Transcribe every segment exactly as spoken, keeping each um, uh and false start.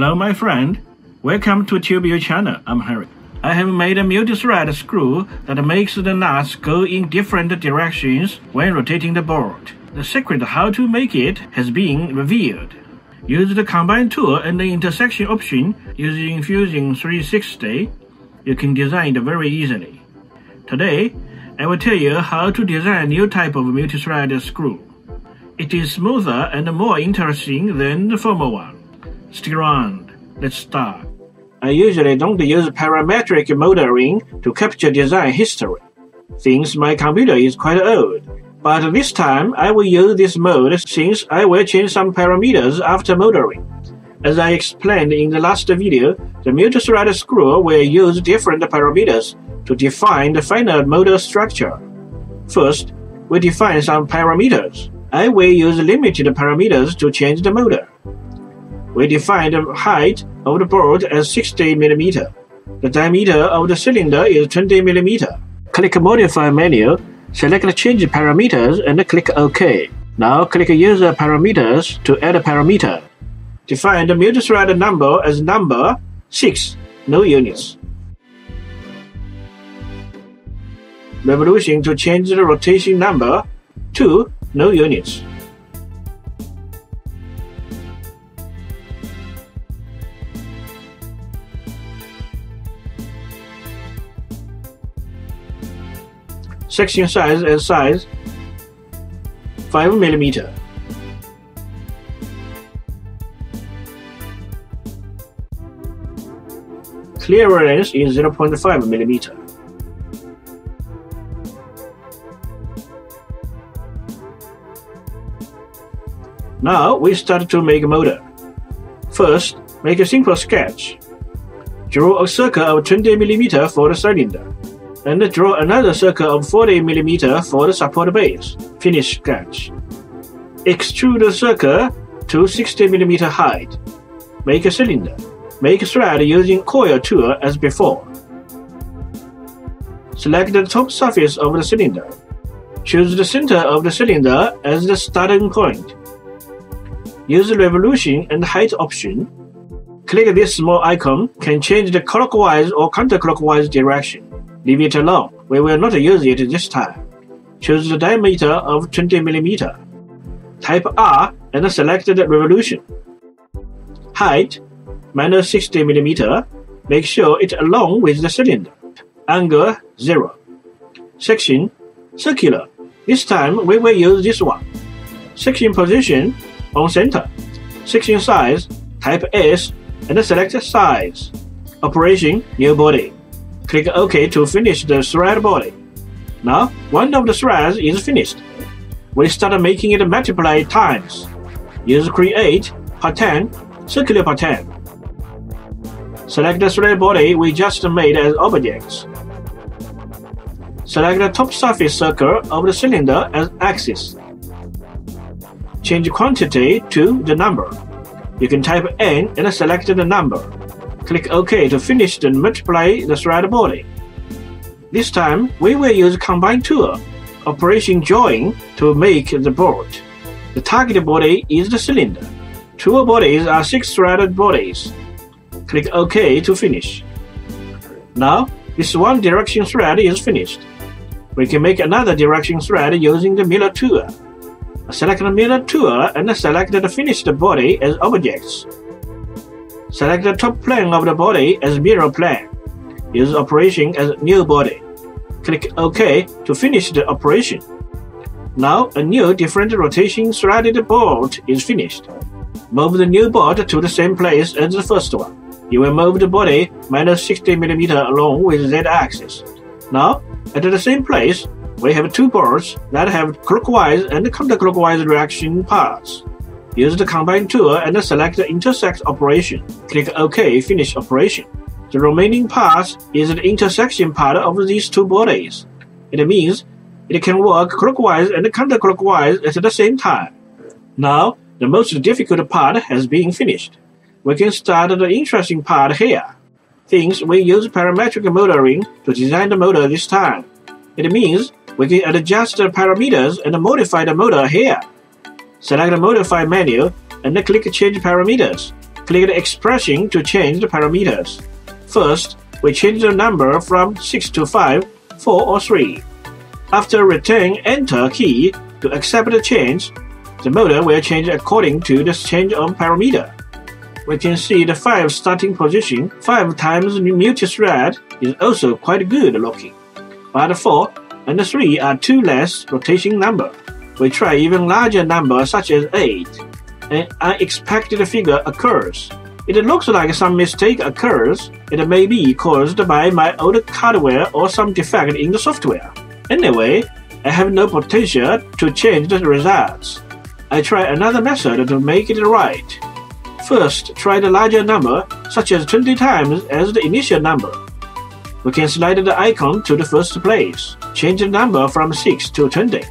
Hello my friend, welcome to TubeU channel, I'm Harry. I have made a multi-thread screw that makes the nuts go in different directions when rotating the board. The secret how to make it has been revealed. Use the combine tool and the intersection option using Fusion three sixty, you can design it very easily. Today, I will tell you how to design a new type of multi-thread screw. It is smoother and more interesting than the former one. Stick around, let's start. I usually don't use parametric modeling to capture design history, since my computer is quite old. But this time I will use this mode since I will change some parameters after modeling. As I explained in the last video, the multi-thread screw will use different parameters to define the final model structure. First, we define some parameters. I will use limited parameters to change the model. We define the height of the board as sixty millimeters. The diameter of the cylinder is twenty millimeters. Click Modify menu, select Change Parameters and click OK. Now click User Parameters to add a parameter. Define the multi-thread number as number six, no units. Revolution to change the rotation number two, no units. Section size as size five millimeters. Clearance is zero point five millimeters. Now we start to make a model. First, make a simple sketch. Draw a circle of twenty millimeters for the cylinder, and draw another circle of forty millimeters for the support base. Finish sketch. Extrude the circle to sixty millimeters height. Make a cylinder. Make thread using coil tool as before. Select the top surface of the cylinder. Choose the center of the cylinder as the starting point. Use the revolution and height option. Click this small icon, can change the clockwise or counterclockwise direction. Leave it alone, we will not use it this time. Choose the diameter of twenty millimeters. Type R and select the revolution. Height, minus sixty millimeters. Make sure it along with the cylinder. Angle, zero. Section, circular. This time we will use this one. Section position, on center. Section size, type S and select size. Operation, new body. Click OK to finish the thread body. Now, one of the threads is finished. We start making it multiply times. Use Create, Pattern, Circular Pattern. Select the thread body we just made as objects. Select the top surface circle of the cylinder as axis. Change quantity to the number. You can type N and select the number. Click OK to finish and multiply the thread body. This time, we will use Combine tool, Operation Join, to make the board. The target body is the cylinder. Two bodies are six threaded bodies. Click OK to finish. Now, this one direction thread is finished. We can make another direction thread using the Mirror tool. Select the Mirror tool and select the finished body as objects. Select the top plane of the body as mirror plane. Use operation as new body. Click OK to finish the operation. Now a new different rotation threaded board is finished. Move the new board to the same place as the first one. You will move the body minus sixty millimeters along with Z-axis. Now, at the same place, we have two boards that have clockwise and counterclockwise direction paths. Use the Combine tool and select the Intersect operation. Click OK, finish operation. The remaining part is the intersection part of these two bodies. It means it can work clockwise and counterclockwise at the same time. Now, the most difficult part has been finished. We can start the interesting part here. Things we use parametric modeling to design the model this time. It means we can adjust the parameters and modify the model here. Select the Modify menu and click Change Parameters. Click the expression to change the parameters. First, we change the number from six to five, four or three. After returning Enter key to accept the change, the model will change according to the change of parameter. We can see the five starting position, five times multi-thread is also quite good looking, but four and three are two less rotation number. We try even larger number such as eight. An unexpected figure occurs. It looks like some mistake occurs. It may be caused by my old hardware or some defect in the software. Anyway, I have no potential to change the results. I try another method to make it right. First, try the larger number, such as twenty times as the initial number. We can slide the icon to the first place, change the number from six to twenty.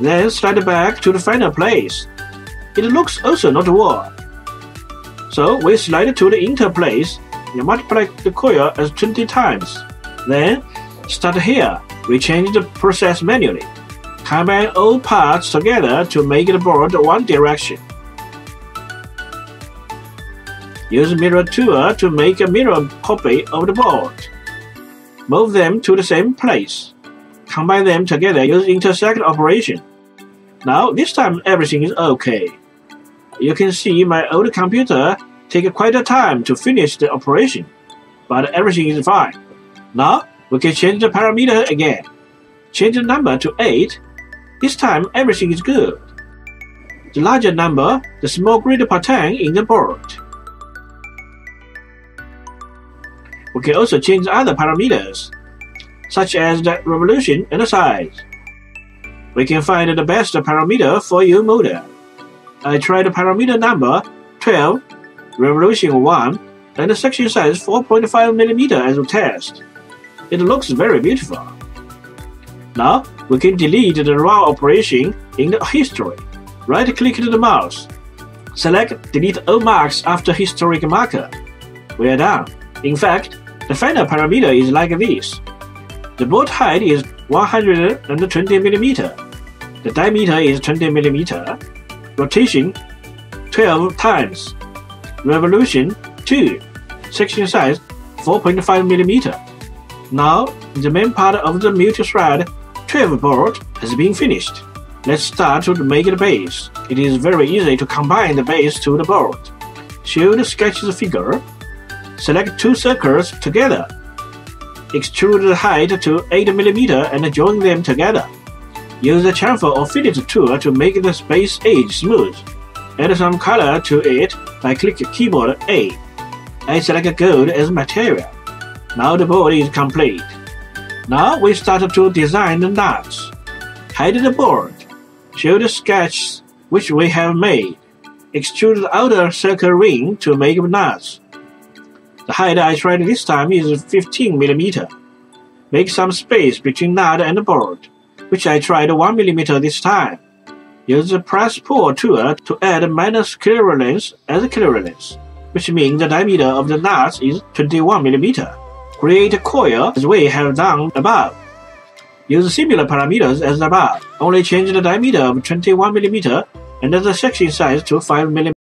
Then slide back to the final place. It looks also not wrong. So we slide to the inter place and multiply the coil as twenty times. Then start here. We change the process manually. Combine all parts together to make the board one direction. Use mirror tool to make a mirror copy of the board. Move them to the same place. Combine them together using intersect operation. Now this time everything is okay. You can see my old computer take quite a time to finish the operation, but everything is fine. Now we can change the parameter again. Change the number to eight. This time everything is good. The larger number, the small grid pattern in the board. We can also change other parameters, such as the revolution and the size. We can find the best parameter for your model. I tried parameter number twelve, revolution one, and the section size four point five millimeters as a test. It looks very beautiful. Now we can delete the raw operation in the history. Right-click the mouse. Select Delete all marks after historic marker. We are done. In fact, the final parameter is like this. The bolt height is one hundred twenty millimeters. The diameter is twenty millimeters. Rotation twelve times, revolution two, section size four point five millimeters. Now the main part of the multi-thread twelve board has been finished. Let's start to make the base. It is very easy to combine the base to the board. Show the sketch figure. Select two circles together. Extrude the height to eight millimeters and join them together. Use the chamfer or fillet tool to make the space edge smooth. Add some color to it by clicking keyboard A. I select gold as material. Now the board is complete. Now we start to design the nuts. Hide the board. Show the sketch which we have made. Extrude the outer circle ring to make nuts. The height I tried this time is fifteen millimeters. Make some space between nut and board, which I tried one millimeter this time. Use the press-pull tool to add minus clearance as clearance, which means the diameter of the nuts is twenty-one millimeters. Create a coil as we have done above. Use similar parameters as above, only change the diameter of twenty-one millimeters and the section size to five millimeters.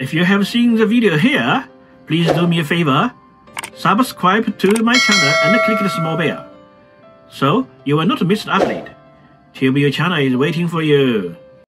If you have seen the video here, please do me a favor, subscribe to my channel and click the small bell, so you will not miss an update. Tube channel is waiting for you.